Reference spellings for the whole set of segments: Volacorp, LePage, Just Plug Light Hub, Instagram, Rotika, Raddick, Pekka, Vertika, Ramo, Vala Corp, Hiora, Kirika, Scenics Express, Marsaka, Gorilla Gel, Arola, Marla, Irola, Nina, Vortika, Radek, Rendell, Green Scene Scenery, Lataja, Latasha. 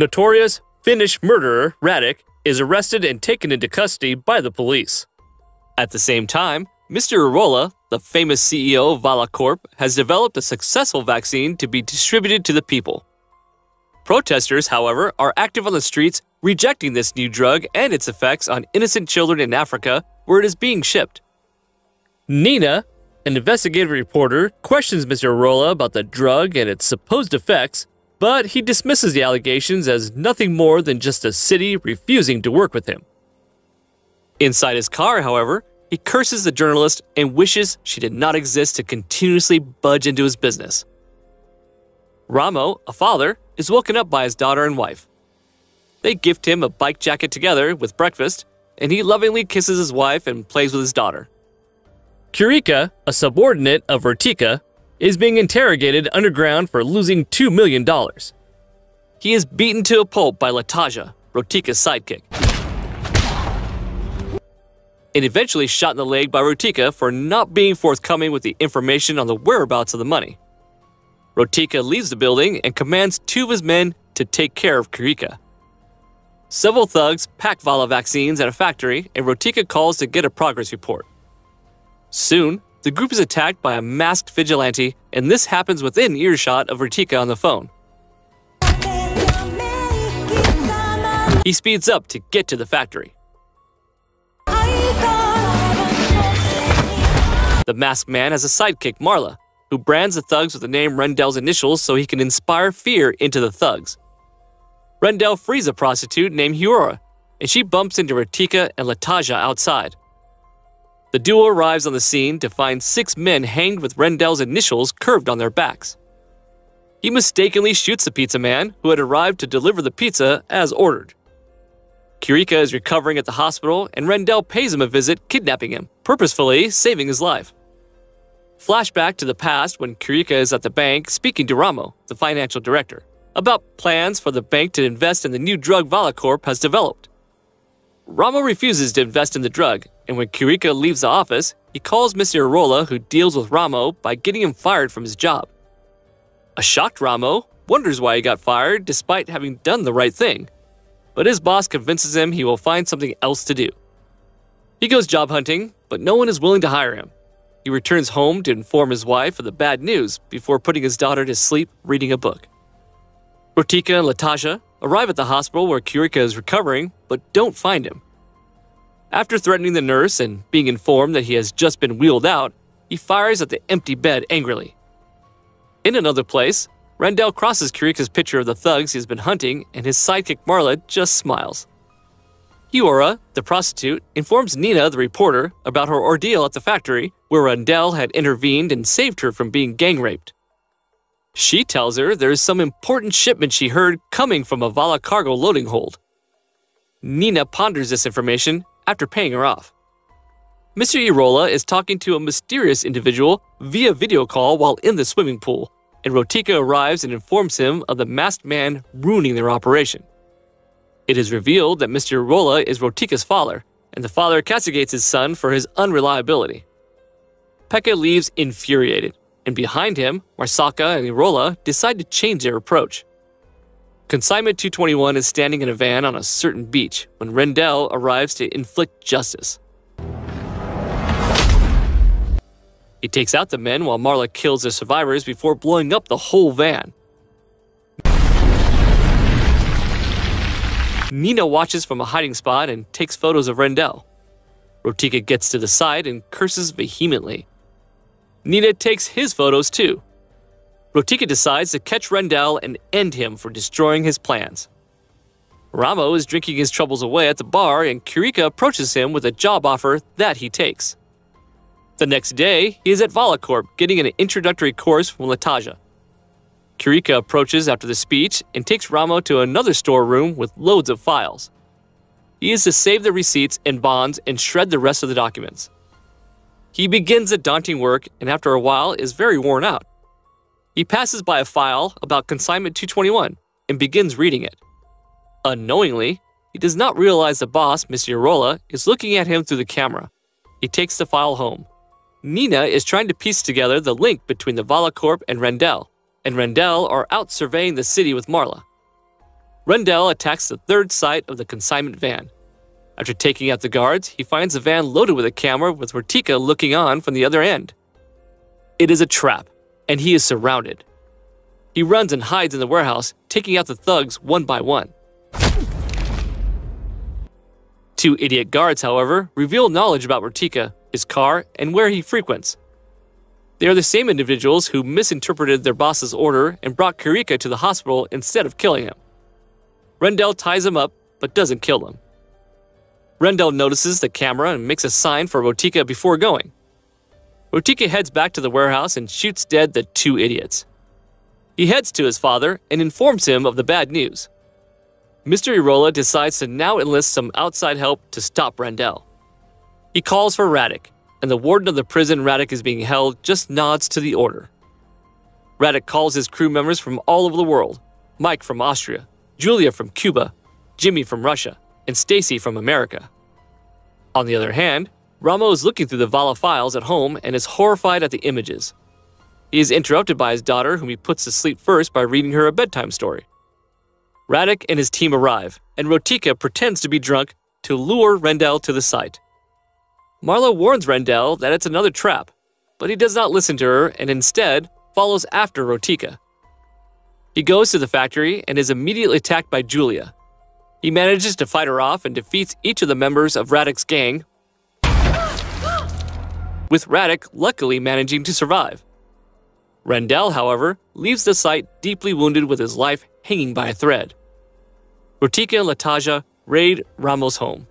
Notorious Finnish murderer Raddick is arrested and taken into custody by the police. At the same time, Mr. Arola, the famous CEO of Vala Corp, has developed a successful vaccine to be distributed to the people. Protesters, however, are active on the streets rejecting this new drug and its effects on innocent children in Africa where it is being shipped. Nina, an investigative reporter, questions Mr. Arola about the drug and its supposed effects, but he dismisses the allegations as nothing more than just a city refusing to work with him. Inside his car, however, he curses the journalist and wishes she did not exist to continuously budge into his business. Ramo, a father, is woken up by his daughter and wife. They gift him a bike jacket together with breakfast, and he lovingly kisses his wife and plays with his daughter. Kirika, a subordinate of Vertika, is being interrogated underground for losing $2 million. He is beaten to a pulp by Lataja, Rotika's sidekick, and eventually shot in the leg by Rotika for not being forthcoming with the information on the whereabouts of the money. Rotika leaves the building and commands two of his men to take care of Kirika. Several thugs pack Vala vaccines at a factory, and Rotika calls to get a progress report. Soon, the group is attacked by a masked vigilante, and this happens within earshot of Rotika on the phone. He speeds up to get to the factory. The masked man has a sidekick, Marla, who brands the thugs with the name Rendell's initials so he can inspire fear into the thugs. Rendell frees a prostitute named Hiora, and she bumps into Rotika and Lataja outside. The duo arrives on the scene to find 6 men hanged with Rendell's initials curved on their backs. He mistakenly shoots the pizza man, who had arrived to deliver the pizza as ordered. Kirika is recovering at the hospital, and Rendell pays him a visit, kidnapping him, purposefully saving his life. Flashback to the past when Kirika is at the bank speaking to Ramo, the financial director, about plans for the bank to invest in the new drug Volacorp has developed. Ramo refuses to invest in the drug, and when Kirika leaves the office, he calls Mr. Arola, who deals with Ramo by getting him fired from his job. A shocked Ramo wonders why he got fired despite having done the right thing, but his boss convinces him he will find something else to do. He goes job hunting, but no one is willing to hire him. He returns home to inform his wife of the bad news before putting his daughter to sleep reading a book. Rotika and Latasha arrive at the hospital where Kirika is recovering, but don't find him. After threatening the nurse and being informed that he has just been wheeled out, he fires at the empty bed angrily. In another place, Rendell crosses Kirika's picture of the thugs he's been hunting, and his sidekick Marla just smiles. Hiora, the prostitute, informs Nina, the reporter, about her ordeal at the factory where Rendell had intervened and saved her from being gang-raped. She tells her there is some important shipment she heard coming from a Vala cargo loading hold. Nina ponders this information after paying her off. Mr. Irola is talking to a mysterious individual via video call while in the swimming pool, and Rotika arrives and informs him of the masked man ruining their operation. It is revealed that Mr. Arola is Rotika's father, and the father castigates his son for his unreliability. Pekka leaves infuriated, and behind him, Marsaka and Irola decide to change their approach. Consignment 221 is standing in a van on a certain beach when Rendell arrives to inflict justice. He takes out the men while Marla kills the survivors before blowing up the whole van. Nina watches from a hiding spot and takes photos of Rendell. Rotika gets to the side and curses vehemently. Nina takes his photos too. Rotika decides to catch Rendell and end him for destroying his plans. Ramo is drinking his troubles away at the bar, and Kirika approaches him with a job offer that he takes. The next day, he is at Volacorp getting an introductory course from Lataja. Kirika approaches after the speech and takes Ramo to another storeroom with loads of files. He is to save the receipts and bonds and shred the rest of the documents. He begins the daunting work and after a while is very worn out. He passes by a file about Consignment 221 and begins reading it. Unknowingly, he does not realize the boss, Mr. Arola, is looking at him through the camera. He takes the file home. Nina is trying to piece together the link between the Volacorp and Rendell are out surveying the city with Marla. Rendell attacks the third site of the consignment van. After taking out the guards, he finds a van loaded with a camera with Vortika looking on from the other end. It is a trap, and he is surrounded. He runs and hides in the warehouse, taking out the thugs one by one. Two idiot guards, however, reveal knowledge about Vortika, his car, and where he frequents. They are the same individuals who misinterpreted their boss's order and brought Kirika to the hospital instead of killing him. Rendell ties him up, but doesn't kill him. Rendell notices the camera and makes a sign for Vortika before going. Vortika heads back to the warehouse and shoots dead the two idiots. He heads to his father and informs him of the bad news. Mr. Irola decides to now enlist some outside help to stop Rendell. He calls for Raddick, and the warden of the prison Raddick is being held just nods to the order. Raddick calls his crew members from all over the world, Mike from Austria, Julia from Cuba, Jimmy from Russia, and Stacy from America. On the other hand, Ramo is looking through the Vala files at home and is horrified at the images. He is interrupted by his daughter, whom he puts to sleep first by reading her a bedtime story. Raddick and his team arrive, and Rotika pretends to be drunk to lure Rendell to the site. Marla warns Rendell that it's another trap, but he does not listen to her and instead follows after Rotika. He goes to the factory and is immediately attacked by Julia. He manages to fight her off and defeats each of the members of Raddick's gang, with Raddick luckily managing to survive. Rendell, however, leaves the site deeply wounded with his life hanging by a thread. Rotika and Lataja raid Ramo's home.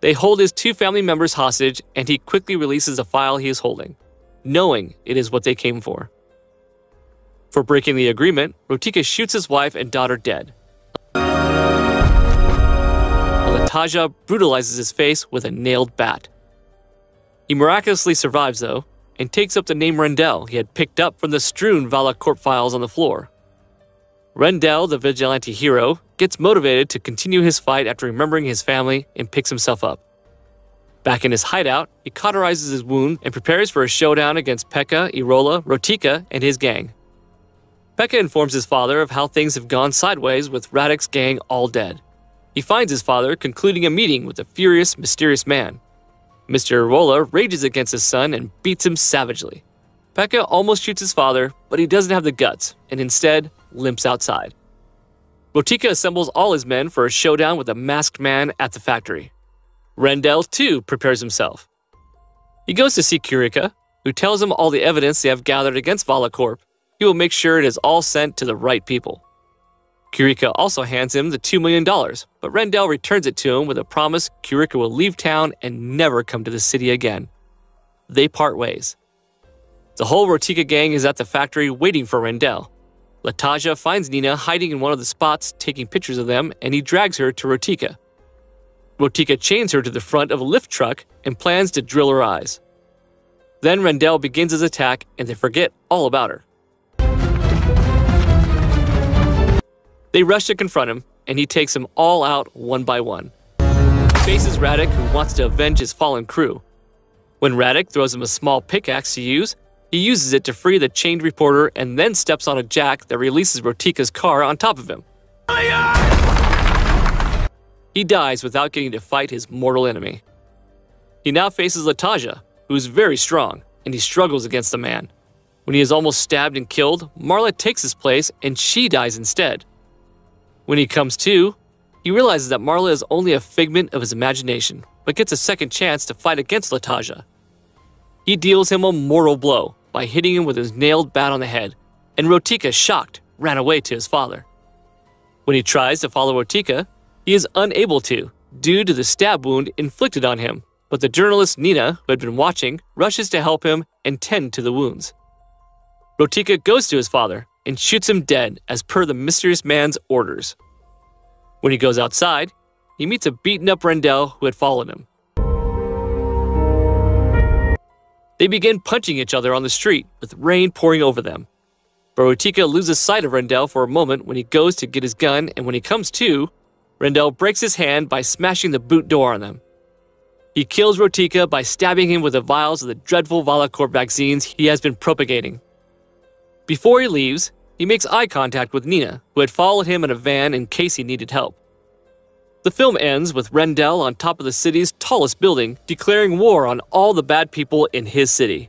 They hold his two family members hostage, and he quickly releases a file he is holding, knowing it is what they came for. For breaking the agreement, Rotika shoots his wife and daughter dead. Lataja brutalizes his face with a nailed bat. He miraculously survives, though, and takes up the name Rendell he had picked up from the strewn Volacorp files on the floor. Rendell, the vigilante hero, gets motivated to continue his fight after remembering his family and picks himself up. Back in his hideout, he cauterizes his wound and prepares for a showdown against Pekka, Irola, Rotika, and his gang. Pekka informs his father of how things have gone sideways with Raddick's gang all dead. He finds his father concluding a meeting with a furious, mysterious man. Mr. Irola rages against his son and beats him savagely. Pekka almost shoots his father, but he doesn't have the guts, and instead limps outside. Rotika assembles all his men for a showdown with a masked man at the factory. Rendell, too, prepares himself. He goes to see Kirika, who tells him all the evidence they have gathered against Volacorp. He will make sure it is all sent to the right people. Kirika also hands him the $2 million, but Rendell returns it to him with a promise Kirika will leave town and never come to the city again. They part ways. The whole Rotika gang is at the factory waiting for Rendell. Lataja finds Nina hiding in one of the spots, taking pictures of them, and he drags her to Rotika. Rotika chains her to the front of a lift truck and plans to drill her eyes. Then Rendell begins his attack, and they forget all about her. They rush to confront him, and he takes them all out one by one. He faces Radek, who wants to avenge his fallen crew. When Radek throws him a small pickaxe to use, he uses it to free the chained reporter and then steps on a jack that releases Rotika's car on top of him. He dies without getting to fight his mortal enemy. He now faces Lataja, who is very strong, and he struggles against the man. When he is almost stabbed and killed, Marla takes his place, and she dies instead. When he comes to, he realizes that Marla is only a figment of his imagination, but gets a second chance to fight against Lataja. He deals him a mortal blow by hitting him with his nailed bat on the head, and Rotika, shocked, ran away to his father. When he tries to follow Rotika, he is unable to, due to the stab wound inflicted on him, but the journalist Nina, who had been watching, rushes to help him and tend to the wounds. Rotika goes to his father and shoots him dead as per the mysterious man's orders. When he goes outside, he meets a beaten-up Rendell who had followed him. They begin punching each other on the street with rain pouring over them. But Rotika loses sight of Rendell for a moment when he goes to get his gun, and when he comes to, Rendell breaks his hand by smashing the boot door on them. He kills Rotika by stabbing him with the vials of the dreadful Volacorp vaccines he has been propagating. Before he leaves, He makes eye contact with Nina, who had followed him in a van in case he needed help. The film ends with Rendell on top of the city's tallest building, declaring war on all the bad people in his city.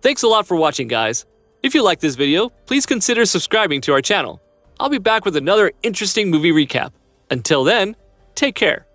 Thanks a lot for watching, guys. If you like this video, please consider subscribing to our channel. I'll be back with another interesting movie recap. Until then, take care.